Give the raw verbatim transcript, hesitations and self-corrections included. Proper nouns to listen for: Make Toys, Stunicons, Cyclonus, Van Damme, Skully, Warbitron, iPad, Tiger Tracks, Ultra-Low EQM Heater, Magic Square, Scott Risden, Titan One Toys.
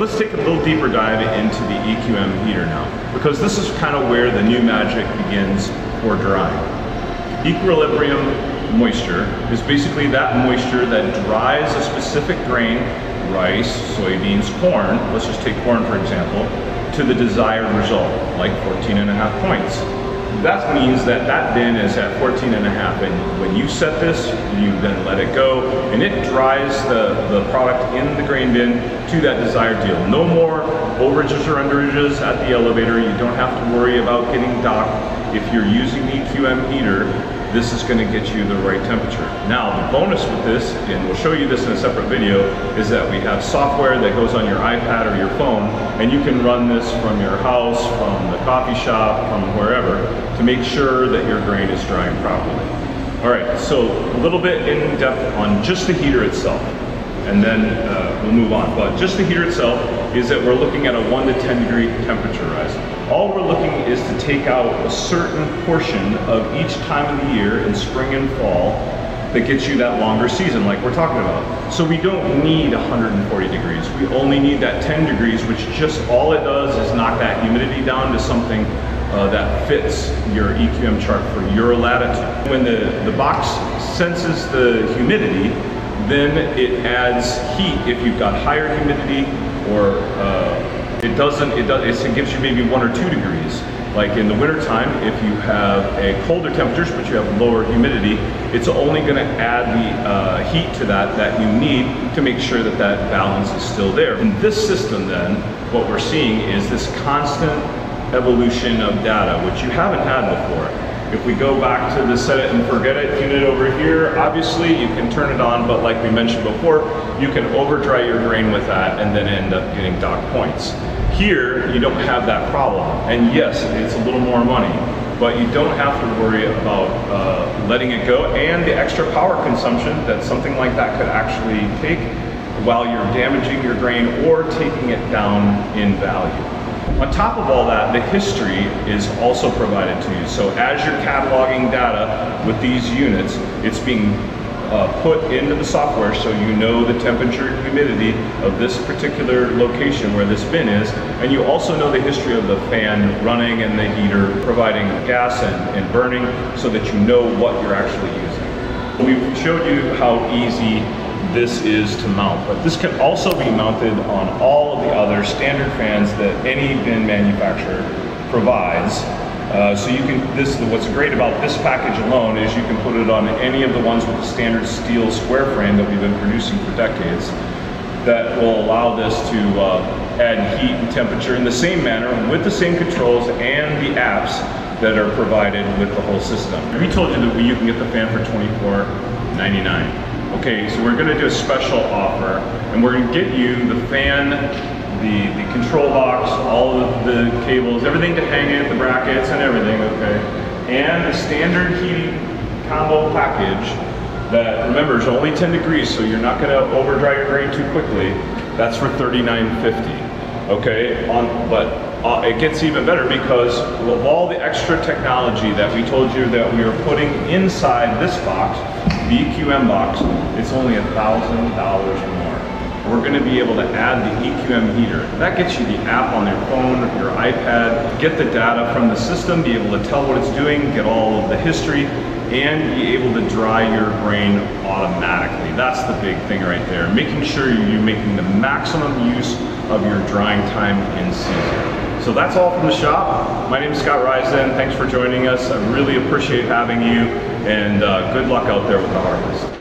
Let's take a little deeper dive into the E Q M heater now, because this is kind of where the new magic begins for drying. Equilibrium moisture is basically that moisture that dries a specific grain, rice, soybeans, corn, let's just take corn for example, to the desired result, like fourteen and a half points. That means that that bin is at fourteen and a half, and when you set this, you then let it go, and it dries the, the product in the grain bin to that desired deal. No more overages or underages at the elevator. You don't have to worry about getting docked. If you're using the E Q M heater, this is gonna get you the right temperature. Now, the bonus with this, and we'll show you this in a separate video, is that we have software that goes on your iPad or your phone, and you can run this from your house, from the coffee shop, from wherever, to make sure that your grain is drying properly. All right, so a little bit in depth on just the heater itself, and then uh, we'll move on. But just the heater itself is that we're looking at a one to ten degree temperature rise. All we're looking is to take out a certain portion of each time of the year in spring and fall that gets you that longer season like we're talking about. So we don't need one hundred forty degrees. We only need that ten degrees, which just all it does is knock that humidity down to something Uh, that fits your E Q M chart for your latitude. When the, the box senses the humidity, then it adds heat if you've got higher humidity, or uh, it doesn't, it, does, it gives you maybe one or two degrees. Like in the wintertime, if you have a colder temperatures but you have lower humidity, it's only gonna add the uh, heat to that that you need to make sure that that balance is still there. In this system then, what we're seeing is this constant evolution of data, which you haven't had before. If we go back to the set it and forget it unit over here, obviously you can turn it on, but like we mentioned before, you can overdry your grain with that and then end up getting dock points. Here, you don't have that problem. And yes, it's a little more money, but you don't have to worry about uh, letting it go and the extra power consumption that something like that could actually take while you're damaging your grain or taking it down in value. On top of all that, the history is also provided to you. So as you're cataloging data with these units, it's being uh, put into the software so you know the temperature and humidity of this particular location where this bin is. And you also know the history of the fan running and the heater providing gas and, and burning so that you know what you're actually using. We've showed you how easy this is to mount, but this can also be mounted on all of the other standard fans that any bin manufacturer provides. Uh, so you can, this, what's great about this package alone is you can put it on any of the ones with the standard steel square frame that we've been producing for decades, that will allow this to uh, add heat and temperature in the same manner with the same controls and the apps that are provided with the whole system. We told you that you can get the fan for twenty-four ninety-nine. Okay, so we're gonna do a special offer, and we're gonna get you the fan, the, the control box, all of the cables, everything to hang it, the brackets and everything, okay? And the standard heating combo package that, remember, is only ten degrees, so you're not gonna overdry your grain too quickly. That's for thirty-nine fifty, okay? On, but uh, it gets even better because of all the extra technology that we told you that we are putting inside this box, the E Q M box, it's only a thousand dollars more. We're going to be able to add the E Q M heater. That gets you the app on your phone, your iPad, get the data from the system, be able to tell what it's doing, get all of the history, and be able to dry your grain automatically. That's the big thing right there, making sure you're making the maximum use of your drying time in season. So that's all from the shop. My name is Scott Risden. Thanks for joining us. I really appreciate having you. And uh, good luck out there with the harvest.